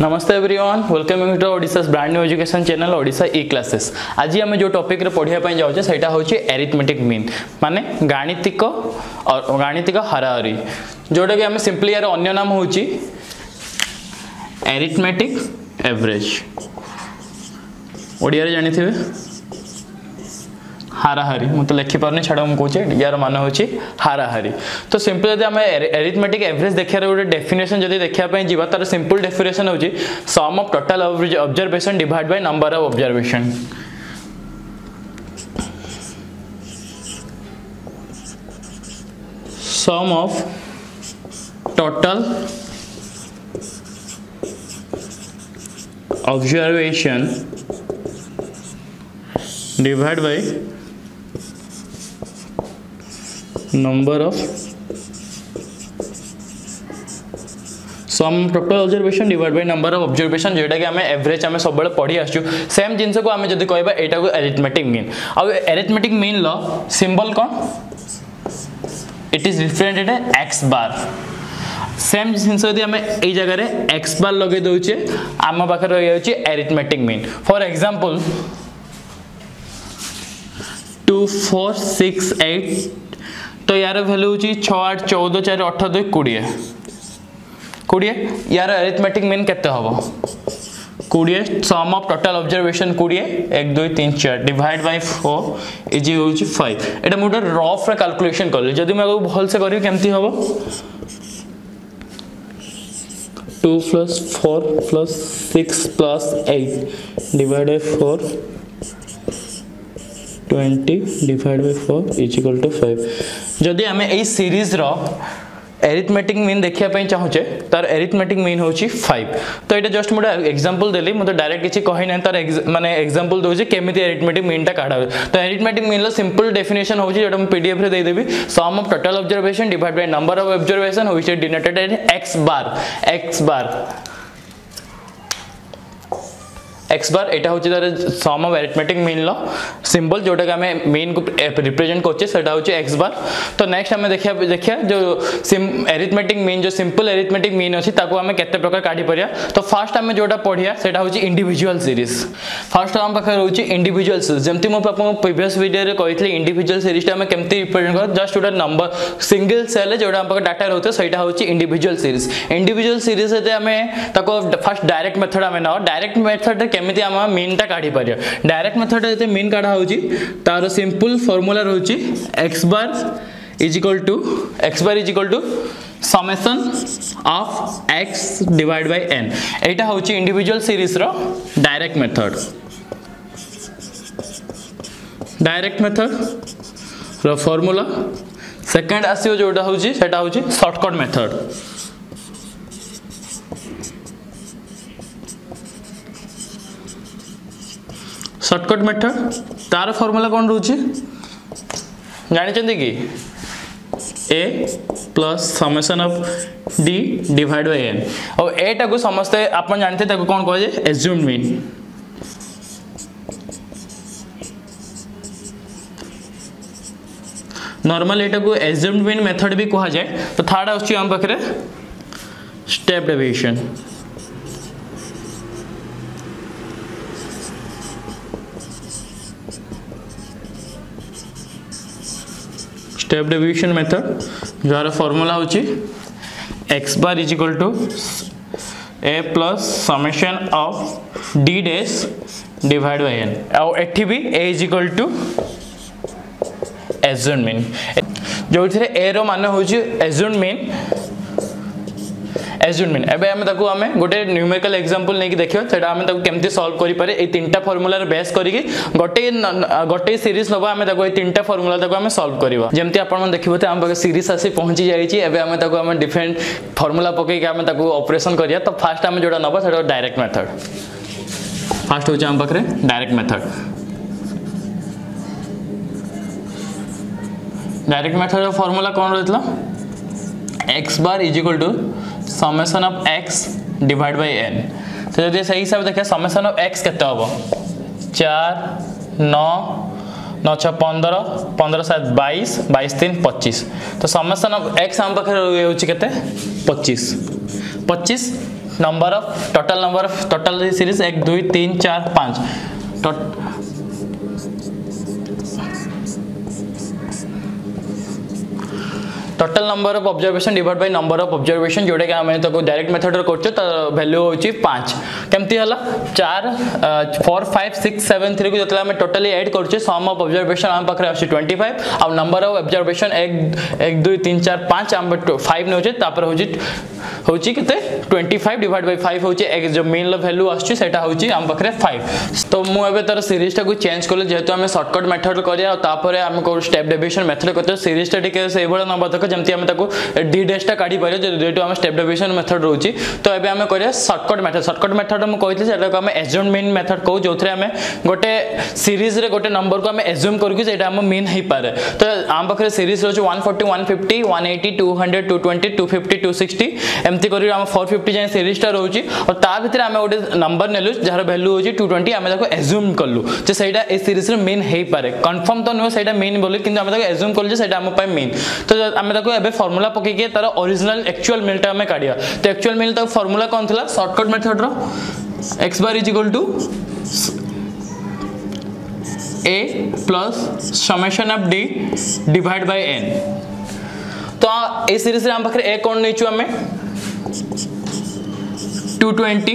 नमस्ते everyone, welcome you to Odisha's brand new education channel Odisha E classes. आज आम जो टॉपिक रे पढ़िया पई जाउ छे सेटा होची एरिथमेटिक मीन, माने गाणितिक और गाणितिक हाराहारी, जोटा कि हम सिंपली यार अन्य नाम होची एरिथमेटिक एवरेज। ओडिया रे जानिथिबे हाराहारी, मु तो लिखि परने छाडा हम कोचे यार मान होची हाराहारी। तो सिंपल यदि हम एरिथमेटिक एवरेज देखिया रे ओडे डेफिनेशन यदि देखिया पई जीवा, तार सिंपल डेफिनेशन होची sum of total observation divide by number of observation. Some of total observation divide by number of sum total observation divide by number of observation, जेटा कि हमें एवरेज हमें सब बड़े पढ़ी आछू। सेम जिंस को हमें जदी कहबा एटा को एरिथमेटिक मीन। अब एरिथमेटिक मीन लो सिंबल कोन it is represented at x bar. Same जिंस यदि हमें ए जगह रे एक्स बार लगे दोचे हम पाखर रह जाउची एरिथमेटिक मीन। फॉर एग्जांपल 2468 तो यार वैल्यू होची 6 8 14 4 8 2 20 यार एरिथमेटिक मीन केते होबो 20 sum of total observation 20 1 2 3 4 divide by 4 is होची 5। एटा मोटा रफ रे कैलकुलेशन करले जदी मैं भल से करियो केमती होबो 2 + 4 + 6 + 8 divide by 4 20 divide by 4 is equal to 5। जदि हमें ए सीरीज रो एरिथमेटिक मीन देखिया पई चाहूचे तार एरिथमेटिक मीन होची 5। तो एटा जस्ट मोटा एग्जांपल देली, मु तो डायरेक्ट किछि कहि नै तार माने एग्जांपल दोजे केमिति एरिथमेटिक मीन ता काढावे। तो एरिथमेटिक मीन लो सिंपल डेफिनेशन होची जेटा हम पीडीएफ रे देई देबी sum of total observation divide by number of observation which is denoted as x bar. X bar एटा होची तारे सम ऑफ एरिथमेटिक मीन लो सिंबल जोटा का हमें मीन को रिप्रेजेंट करछे सेटा होची एक्स बार। तो नेक्स्ट हमें देखिया जो एरिथमेटिक मीन जो सिंपल एरिथमेटिक मीन अछि ताको हमें केते प्रकार काढी परिया। तो फर्स्ट हमें जोटा पढिया सेटा होची इंडिविजुअल सीरीज। फर्स्ट हम पाखर होची इंडिविजुअल सीरीज, जेमति म आपन प्रीवियस वीडियो रे कहितले इंडिविजुअल सीरीज हम केमति रिप्रेजेंट कर जस्ट ओटा नंबर सिंगल सेल जोटा हम पाखर डाटा रहते सेटा होची इंडिविजुअल सीरीज। इंडिविजुअल सीरीज से हमें ताको फर्स्ट डायरेक्ट मेथड हमें ना डायरेक्ट मेथड केमिति आमा मीन ता काढी परिया। डायरेक्ट मेथड एते मीन काढा होची तारो सिंपल फार्मूला रहउची x bar is equal to summation of x divided by n। एटा होची इंडिविजुअल सीरीज रो डायरेक्ट मेथड रो फार्मूला। सेकंड आसीयो जोटा होची सेटा होची शॉर्टकट मेथड। शॉर्टकट मेथड तार फार्मूला कोन रहूची जानि चंदी की a plus summation of d divided by n। और a टा को समस्ते आपन जानते ताको कोन कहजे assumed mean। नॉर्मल एटा को assumed mean मेथड भी कहा जाए। तो थर्ड आउची हम बकरे step deviation. Step deviation method जहार फार्मूला होची x bar is equal to a plus summation of d dash divide by n। और एठी भी a is equal to assumed mean, जो इथे a रो मान होची एज्यूम्ड मीन। एबे हम ताको हमें गोटे न्यूमेरिकल एग्जांपल लेके देखियो सेटा हम ताको केमते सॉल्व करि पारे। ए तीनटा फार्मूला रे बेस करिके गोटे सीरीज नबा हम ताको ए तीनटा फार्मूला ताको हम सॉल्व करबा। जेमति आपण मन देखिबो त हम बगे सीरीज आसी पहुंची जाई छी। एबे हम ताको हम डिफरेंट फार्मूला पके के हम ताको ऑपरेशन करिया। तो फर्स्ट हम जोडा नबा सेटा डायरेक्ट मेथड। फर्स्ट हो जे हम बकरे डायरेक्ट मेथड रो फार्मूला कोन रहतला x bar is equal to summation of x divide by n। तो यदि सही हिसाब देखे समेशन ऑफ x केते होबो 4 9 9 6 15 15 7 22 22 3 25। तो समेशन ऑफ x हम पाखर होउची केते 25। Number of total series 1 2 3 4 5 total number of observation divide by number of observation जोडे का हमें तो डायरेक्ट मेथड रे करछो त वैल्यू होची 5 केमती हला 4 4 5 6 7 3 को जतला में टोटली ऐड करछो सम ऑफ ऑब्जर्वेशन हम पाखरे आसी 25 और नंबर ऑफ ऑब्जर्वेशन 1 2 3 4 5 हम 5 ने होचे तापर होची केते 25 डिवाइड बाय 5 होचे एक जो मेन लो वैल्यू आसी सेटा होची हम पाखरे 5 तो मु एबे तर सीरीज टा को चेंज करले जेहेतु हमें शॉर्टकट मेथड करिया और तापर हम को स्टेप डेविएशन मेथड करते सीरीज टा के सेबळ नंबर जमती हम ताको d डैश टा काडी पारे जेटो हम स्टेप डेविएशन मेथड रोची तो एबे हम करिया शॉर्टकट मेथड हम कहितले सेटा को हम एज्यूम मीन मेथड को जोथरे हम गोटे सीरीज रे गोटे नंबर को हम एज्यूम करके सेटा हम मीन हे पारे तो हम बखरे सीरीज रोची 140 150 180 200 220 250 260 एमती करि हम 450 जे सीरीज टा रोची और ता भीतर हम ओडे नंबर नेलु जहर वैल्यू होची 220 हम ताको एज्यूम करलु जे सेटा ए सीरीज रे मीन हे पारे कंफर्म तो नो सेटा मीन बोले किंतु हम ताको एज्यूम करले सेटा हम पाए मीन तो हम ताको एबे फार्मूला पके के तारा ओरिजिनल एक्चुअल मिल टा में काडिया तो एक्चुअल मिल ता फार्मूला कोन थला शॉर्टकट मेथड रो x bar = a + summation of d divide by n तो ए सीरीज रे हम बखरे ए कोन नेचो हमें 220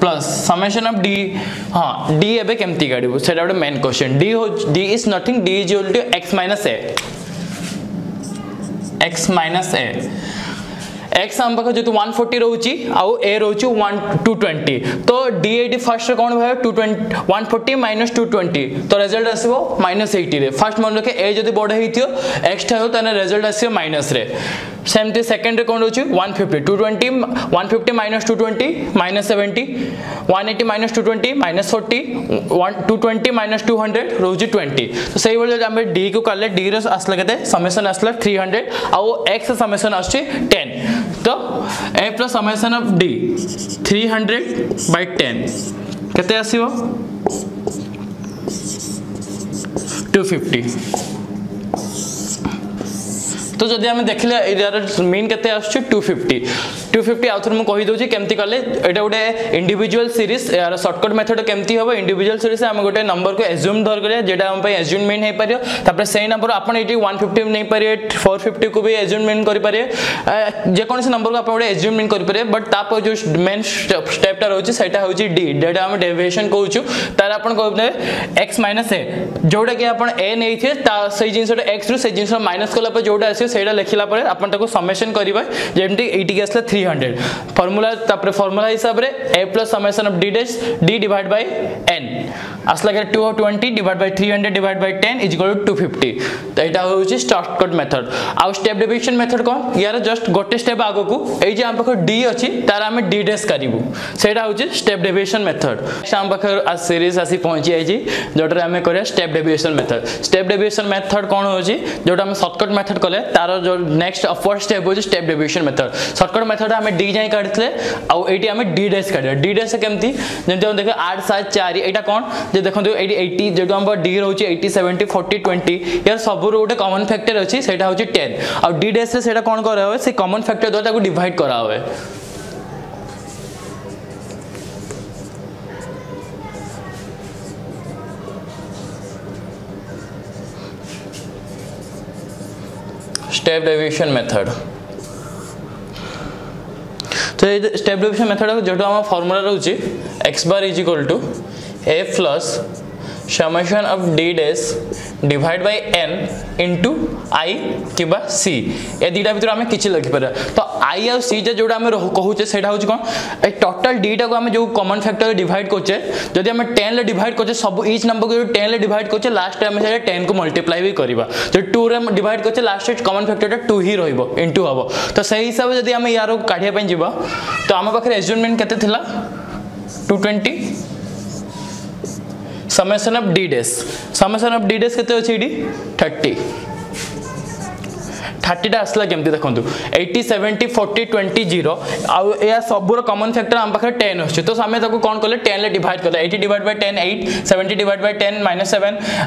प्लस समेशन ऑफ d हां d एबे केमती काडिबो सेटा ओडे main question d is nothing d is equal to x - a x minus a x हम पाखे जेतु 140 रहउची आ a रहउची 220 तो d एडी फर्स्ट कोन भय 220 140 - 220 तो रिजल्ट आसीबो -80 रे फर्स्ट मन रखे a जदी बड हेथियो x थायो तने रिजल्ट आसीबो माइनस रे सेम ती सेकंड रे कोन रहउची 150 220 150 - 220 -70 180 - 220 -40 220 - 200 रहउची 20 तो सही बोल हम d को काले d रे असला केते समेशन असला 300 आ x समेशन आछी 10 तो a plus summation of d 300/10 कितने आसीबो 250 तो जदी हम देखले इधर मीन कितने आछी 250 आउथर मु कहि दोची केमती करले एटा गुटे इंडिविजुअल सीरीज यार शॉर्टकट मेथड केमती होबो इंडिविजुअल सीरीज हम गुटे नंबर को एज्यूम धर करे जेटा हम पे एज्यूम मीन हे परियो तापर सेही नंबर आपण एटी 150 नै परियो 450 को भी एज्यूम मीन करि परियो जे कोनसे नंबर को आपण गुटे एज्यूम मीन करि परियो बट तापर जो मेन स्टेप टा रहउची सेटा होउची d डेटा हम डेविएशन कहउचू तार आपण कहबे x - a जोटा के आपण a नै थिए ता सही जिंसटा x रु सही जिंसटा माइनस करला पर जोटा आसी सेटा लेखिला पर आपण ताको समेशन करिबा जेमती 80 केसला 100 फार्मूला तापर फार्मूला हिसाब रे a + summation of d dash d divide by n असला के 220 डिवाइड बाय 300 डिवाइड बाय 10 = 250 तो एटा होउची शॉर्टकट मेथड आ स्टेप डेविएशन मेथड कोन यार जस्ट गोटे स्टेप आगो को ए जे हम पाखर d अछि तार हम d डैश करिवो सेटा होउची स्टेप डेविएशन मेथड हम पाखर आ सीरीज आसी पहुंची आइ जी जोटर हम करे स्टेप डेविएशन मेथड कोन होउची जोटा हम शॉर्टकट मेथड कले तार जो नेक्स्ट अपवर्ड स्टेप होउची step deviation method shortcut method हमें d जाय काढले आ एटी हमें d डैश काढले d डैश केमती जेंते हम देखे 8 7 4 एटा कोन जे देखो 80 जेडो हम d रहउची 80 70 40 20 यार सब रोटे कॉमन फैक्टर अछि सेटा होची 10 आ d डैश रे सेटा कोन करा होय से कॉमन फैक्टर द्वारा ताको डिवाइड करा होय स्टेप डेविएशन मेथड तो ये स्टेप डेविएशन मेथड को जेटा हम फार्मूला रहउची x bar = a plus summation of d dash divide by n into i किबा c ए दीटा भीतर हमें किछि लखि पर तो i और c जे जोटा हमें कहउचे सेटा होउच कोन ए टोटल d टा को हमें जो कॉमन फैक्टर डिवाइड करछे जदी हमें 10 ले डिवाइड करछे सब ईच नंबर को 10 ले डिवाइड करछे लास्ट टाइम से 10 को मल्टीप्लाई भी करबा जे 2 रे डिवाइड करछे लास्ट टाइम कॉमन फैक्टर 2 ही रहइबो इनटू हबो तो सही हिसाब जदी हमें यारो काढिया पई जीवा तो हम पाखरे एज्यूमेंट केते थिला 220 समेशन ऑफ d डैश केते अछि d 30 30 टा आसला केमती देखंतु 80 70 40 20 0 आ या सबरो कॉमन फैक्टर हम पाखे 10 होछ तो हमें ताको कोन करले 10 ले डिवाइड करले 80 divide by 10 8 70 divide by 10 -7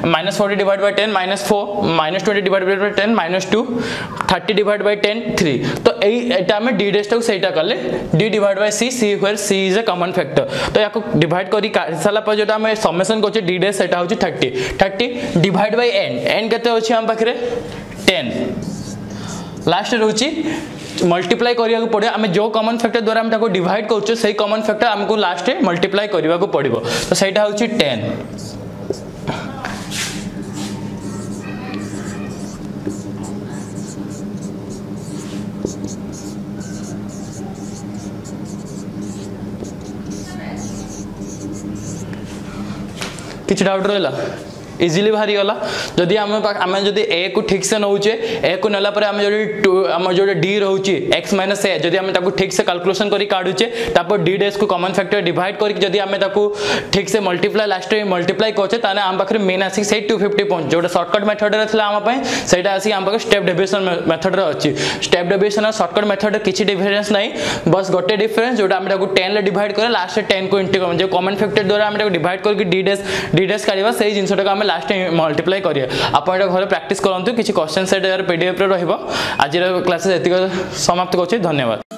-40 divide by 10 -4 -20 divide by 10 -2 30 divide by 10 3 तो एई एटा हमें d' टाको सेटा करले d divide by c c where c is a common factor तो याको डिवाइड करी साला पर जेटा हमें समेशन करछ d' सेटा होछ 30 30 डिवाइड बाय n n केते होछ हम पाखरे 10 लास्ट रहउची मल्टीप्लाई करिया को पड़े हमें जो कॉमन फैक्टर द्वारा हम ताको डिवाइड करछु सही कॉमन फैक्टर हमको लास्ट में मल्टीप्लाई करिया को पड़िबो तो सेटा होची 10 किछ डाउट रहला इजीली भारी होला जदी हम जदी a को ठीक से नहुचे a को नला पर हम जदी d रहउची x - a जदी हम ताको ठीक से कैलकुलेशन करी काडुचे तापर d' को कॉमन फैक्टर डिवाइड करी जदी हम ताको ठीक से मल्टीप्लाई लास्ट में मल्टीप्लाई करछे ताने हम पाखरे मेन आसी से 250 पहुंच जोटा शॉर्टकट मेथड रहथला हम पय सेटा आसी हम पाखरे स्टेप डेविएशन मेथड रे अछि स्टेप डेविएशन और शॉर्टकट मेथड किछि डिफरेंस नाही बस गोटे डिफरेंस जोटा हम ताको 10 ले डिवाइड करे लास्ट में 10 को इंटू जे कॉमन फैक्टर द्वारा हम ताको डिवाइड करके d' काढिबा सही जिंसटा हम लास्ट टाइम मल्टीप्लाई करिया आपण घर प्रैक्टिस करंतु किछि क्वेश्चन सेट यार पीडीएफ रे रहबो आज क्लासेस एतिक समाप्त करछि धन्यवाद।